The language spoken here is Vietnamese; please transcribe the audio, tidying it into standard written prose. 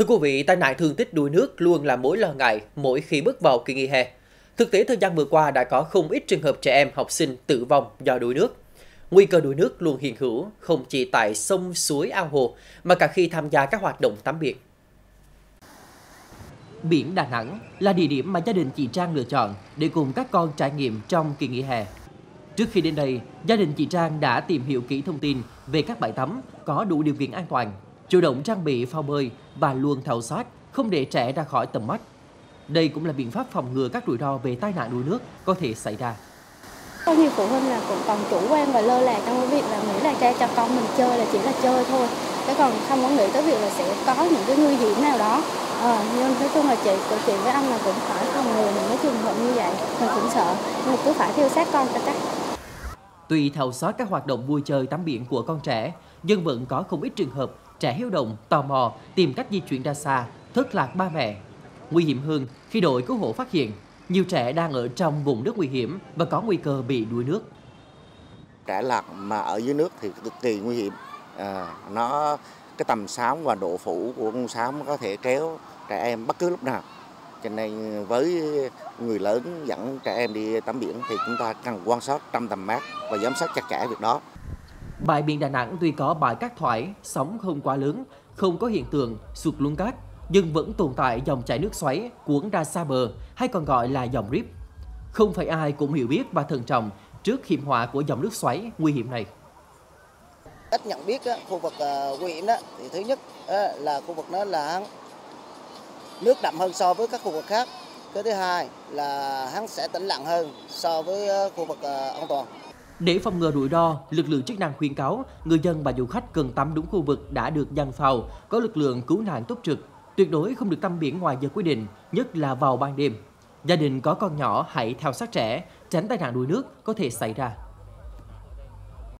Thưa quý vị, tai nạn thương tích đuối nước luôn là mối lo ngại mỗi khi bước vào kỳ nghỉ hè. Thực tế thời gian vừa qua đã có không ít trường hợp trẻ em học sinh tử vong do đuối nước. Nguy cơ đuối nước luôn hiện hữu không chỉ tại sông, suối, ao hồ mà cả khi tham gia các hoạt động tắm biển. Biển Đà Nẵng là địa điểm mà gia đình chị Trang lựa chọn để cùng các con trải nghiệm trong kỳ nghỉ hè. Trước khi đến đây, gia đình chị Trang đã tìm hiểu kỹ thông tin về các bãi tắm có đủ điều kiện an toàn, chủ động trang bị phao bơi và luôn theo sát không để trẻ ra khỏi tầm mắt. Đây cũng là biện pháp phòng ngừa các rủi ro về tai nạn đuối nước có thể xảy ra. Có nhiều phụ huynh là cũng còn chủ quan và lơ là trong cái việc là nghĩ là cho con mình chơi là chỉ là chơi thôi, chứ còn không có nghĩ tới việc là sẽ có những cái nguy hiểm nào đó. Nhưng nói chung là chị với anh là cũng phải phòng ngừa những cái trường hợp như vậy, mình cũng sợ nhưng cứ phải theo sát con cho chắc. Tuy theo sát các hoạt động vui chơi tắm biển của con trẻ, nhưng vẫn có không ít trường hợp trẻ hiếu động, tò mò, tìm cách di chuyển ra xa, thất lạc ba mẹ. Nguy hiểm hơn, khi đội cứu hộ phát hiện, nhiều trẻ đang ở trong vùng nước nguy hiểm và có nguy cơ bị đuối nước. Trẻ lạc mà ở dưới nước thì cực kỳ nguy hiểm. Cái tầm sóng và độ phủ của con sóng có thể kéo trẻ em bất cứ lúc nào. Cho nên với người lớn dẫn trẻ em đi tắm biển thì chúng ta cần quan sát trong tầm mát và giám sát chặt chẽ việc đó. Bãi biển Đà Nẵng tuy có bãi cát thoải, sóng không quá lớn, không có hiện tượng sụt lún cát, nhưng vẫn tồn tại dòng chảy nước xoáy cuốn ra xa bờ, hay còn gọi là dòng rip. Không phải ai cũng hiểu biết và thận trọng trước hiểm họa của dòng nước xoáy nguy hiểm này. Ít nhận biết khu vực nguy hiểm đó, thì thứ nhất là khu vực đó là nước đậm hơn so với các khu vực khác. Cái thứ hai là hắn sẽ tĩnh lặng hơn so với khu vực an toàn. Để phòng ngừa rủi ro, lực lượng chức năng khuyến cáo người dân và du khách cần tắm đúng khu vực đã được dàn phao, có lực lượng cứu nạn túc trực, tuyệt đối không được tắm biển ngoài giờ quy định, nhất là vào ban đêm. Gia đình có con nhỏ hãy theo sát trẻ, tránh tai nạn đuối nước có thể xảy ra.